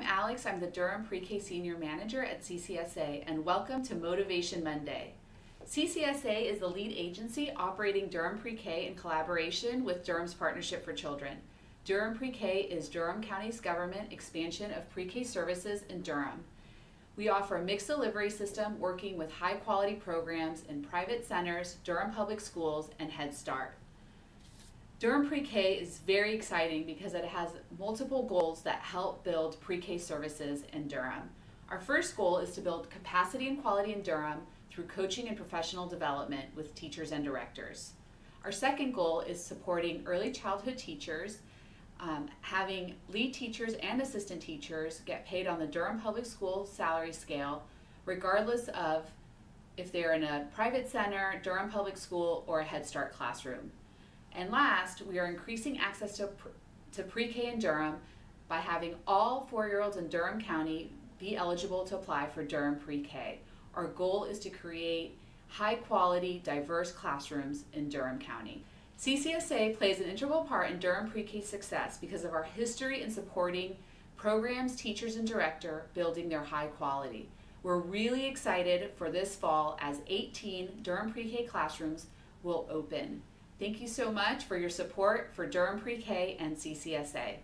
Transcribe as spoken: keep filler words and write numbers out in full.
I'm Alex, I'm the Durham Pre-K Senior Manager at C C S A, and welcome to Motivation Monday. C C S A is the lead agency operating Durham Pre-K in collaboration with Durham's Partnership for Children. Durham Pre-K is Durham County's government expansion of pre-K services in Durham. We offer a mixed delivery system working with high-quality programs in private centers, Durham Public Schools, and Head Start. Durham Pre-K is very exciting because it has multiple goals that help build pre-K services in Durham. Our first goal is to build capacity and quality in Durham through coaching and professional development with teachers and directors. Our second goal is supporting early childhood teachers, um, having lead teachers and assistant teachers get paid on the Durham Public School salary scale, regardless of if they're in a private center, Durham Public School, or a Head Start classroom. And last, we are increasing access to, to pre-K in Durham by having all four-year-olds in Durham County be eligible to apply for Durham Pre-K. Our goal is to create high-quality, diverse classrooms in Durham County. C C S A plays an integral part in Durham Pre-K success because of our history in supporting programs, teachers, and director building their high quality. We're really excited for this fall as eighteen Durham Pre-K classrooms will open. Thank you so much for your support for Durham Pre-K and C C S A.